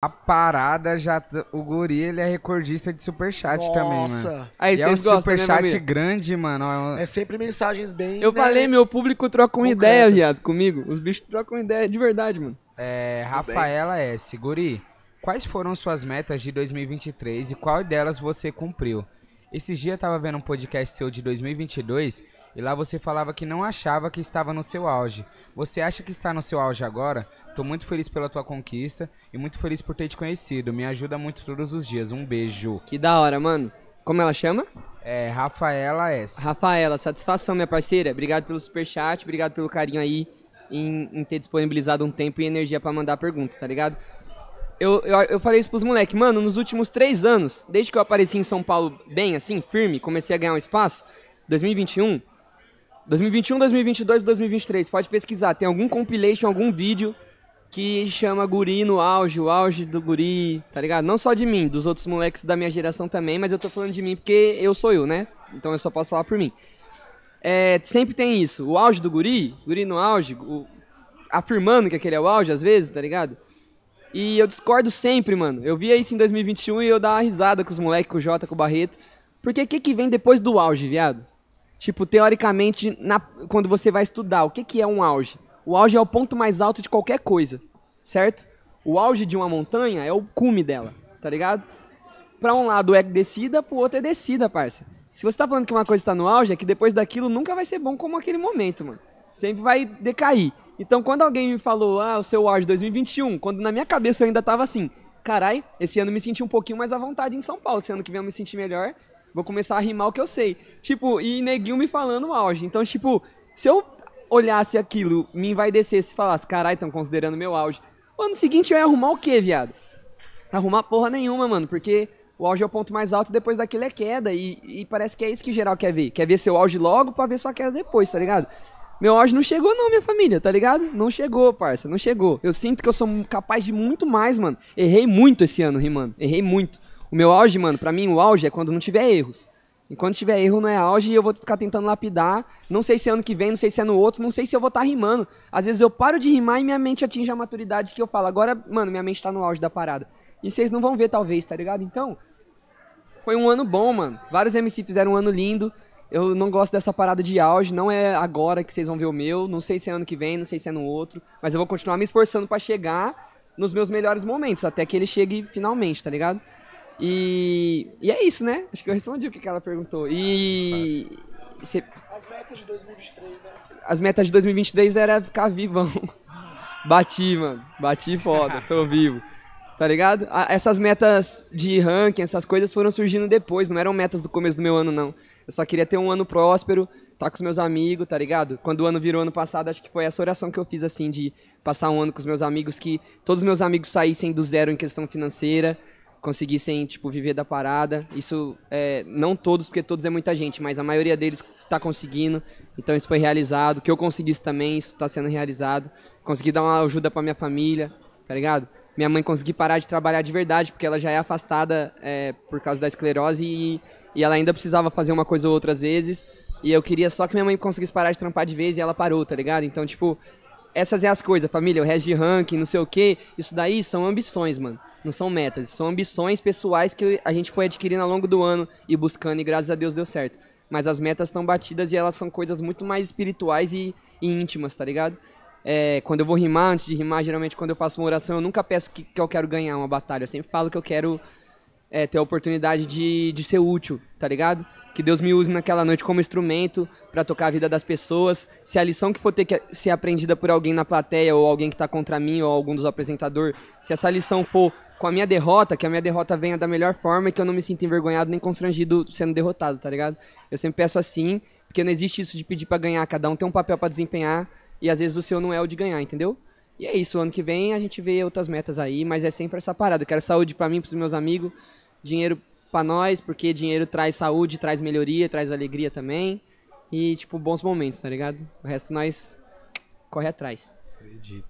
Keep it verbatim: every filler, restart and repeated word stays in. A parada já... O Guri, ele é recordista de superchat. Nossa. Também, mano. Nossa. E é um superchat, né, grande, mano. É sempre mensagens bem... Eu, né, falei, meu público troca uma ideia, viado, comigo. Os bichos trocam ideia de verdade, mano. É, Rafaela S. Guri, quais foram suas metas de dois mil e vinte e três e qual delas você cumpriu? Esses dias eu tava vendo um podcast seu de dois mil e vinte e dois e lá você falava que não achava que estava no seu auge. Você acha que está no seu auge agora? Tô muito feliz pela tua conquista e muito feliz por ter te conhecido. Me ajuda muito todos os dias. Um beijo. Que da hora, mano. Como ela chama? É, Rafaela S. Rafaela, satisfação, minha parceira. Obrigado pelo superchat, obrigado pelo carinho aí em, em ter disponibilizado um tempo e energia pra mandar a pergunta, tá ligado? Eu, eu, eu falei isso pros moleques, mano, nos últimos três anos, desde que eu apareci em São Paulo bem, assim, firme, comecei a ganhar um espaço, dois mil e vinte e um, dois mil e vinte e dois, dois mil e vinte e três, pode pesquisar, tem algum compilation, algum vídeo que chama Guri no auge, o auge do Guri, tá ligado? Não só de mim, dos outros moleques da minha geração também, mas eu tô falando de mim porque eu sou eu, né? Então eu só posso falar por mim. É, sempre tem isso, o auge do Guri, Guri no auge, o, afirmando que aquele é o auge às vezes, tá ligado? E eu discordo sempre, mano. Eu via isso em dois mil e vinte e um e eu dava uma risada com os moleques, com o Jota, com o Barreto. Porque o que, que vem depois do auge, viado? Tipo, teoricamente, na... quando você vai estudar, o que, que é um auge? O auge é o ponto mais alto de qualquer coisa, certo? O auge de uma montanha é o cume dela, tá ligado? Pra um lado é descida, pro outro é descida, parça. Se você tá falando que uma coisa tá no auge, é que depois daquilo nunca vai ser bom como aquele momento, mano. Sempre vai decair. Então, quando alguém me falou, ah, o seu auge dois mil e vinte e um, quando na minha cabeça eu ainda tava assim, carai, esse ano eu me senti um pouquinho mais à vontade em São Paulo, esse ano que vem eu me senti melhor, vou começar a rimar o que eu sei. Tipo, e neguinho me falando o auge. Então, tipo, se eu olhasse aquilo, me envaidecesse e falasse, carai, estão considerando meu auge. O ano seguinte eu ia arrumar o quê, viado? Arrumar porra nenhuma, mano, porque o auge é o ponto mais alto, depois daquilo é queda, e, e parece que é isso que geral quer ver. Quer ver seu auge logo pra ver sua queda depois, tá ligado? Meu auge não chegou não, minha família, tá ligado? Não chegou, parça, não chegou. Eu sinto que eu sou capaz de muito mais, mano. Errei muito esse ano, rimando. Errei muito. O meu auge, mano, pra mim o auge é quando não tiver erros. E quando tiver erro não é auge e eu vou ficar tentando lapidar. Não sei se é ano que vem, não sei se é no outro, não sei se eu vou estar tá rimando. Às vezes eu paro de rimar e minha mente atinge a maturidade que eu falo. Agora, mano, minha mente tá no auge da parada. E vocês não vão ver, talvez, tá ligado? Então, foi um ano bom, mano. Vários M C fizeram um ano lindo. Eu não gosto dessa parada de auge, não é agora que vocês vão ver o meu, não sei se é ano que vem, não sei se é no outro, mas eu vou continuar me esforçando pra chegar nos meus melhores momentos, até que ele chegue finalmente, tá ligado? E, e é isso, né? Acho que eu respondi o que ela perguntou. E... Cê... As metas de dois mil e vinte e três, né? As metas de dois mil e vinte e três era ficar vivão. Bati, mano. Bati foda, tô vivo. Tá ligado? Essas metas de ranking, essas coisas foram surgindo depois, não eram metas do começo do meu ano, não. Eu só queria ter um ano próspero, tá com os meus amigos, tá ligado? Quando o ano virou ano passado, acho que foi essa oração que eu fiz, assim, de passar um ano com os meus amigos, que todos os meus amigos saíssem do zero em questão financeira, conseguissem, tipo, viver da parada. Isso, é, não todos, porque todos é muita gente, mas a maioria deles tá conseguindo, então isso foi realizado. Que eu conseguisse também, isso tá sendo realizado. Consegui dar uma ajuda pra minha família, tá ligado? Minha mãe conseguiu parar de trabalhar de verdade, porque ela já é afastada é, por causa da esclerose e, e ela ainda precisava fazer uma coisa ou outra às vezes. E eu queria só que minha mãe conseguisse parar de trampar de vez e ela parou, tá ligado? Então, tipo, essas é as coisas, família, o resto de ranking, não sei o quê. Isso daí são ambições, mano. Não são metas, são ambições pessoais que a gente foi adquirindo ao longo do ano e buscando e graças a Deus deu certo. Mas as metas estão batidas e elas são coisas muito mais espirituais e, e íntimas, tá ligado? É, quando eu vou rimar, antes de rimar, geralmente quando eu faço uma oração, eu nunca peço que, que eu quero ganhar uma batalha. Eu sempre falo que eu quero é, ter a oportunidade de, de ser útil, tá ligado? Que Deus me use naquela noite como instrumento pra tocar a vida das pessoas. Se a lição que for ter que ser aprendida por alguém na plateia, ou alguém que tá contra mim, ou algum dos apresentadores, se essa lição for com a minha derrota, que a minha derrota venha da melhor forma e que eu não me sinta envergonhado nem constrangido sendo derrotado, tá ligado? Eu sempre peço assim, porque não existe isso de pedir pra ganhar. Cada um tem um papel pra desempenhar. E às vezes o seu não é o de ganhar, entendeu? E é isso, ano que vem a gente vê outras metas aí, mas é sempre essa parada. Eu quero saúde pra mim, pros meus amigos, dinheiro pra nós, porque dinheiro traz saúde, traz melhoria, traz alegria também. E, tipo, bons momentos, tá ligado? O resto nós corre atrás. Acredita.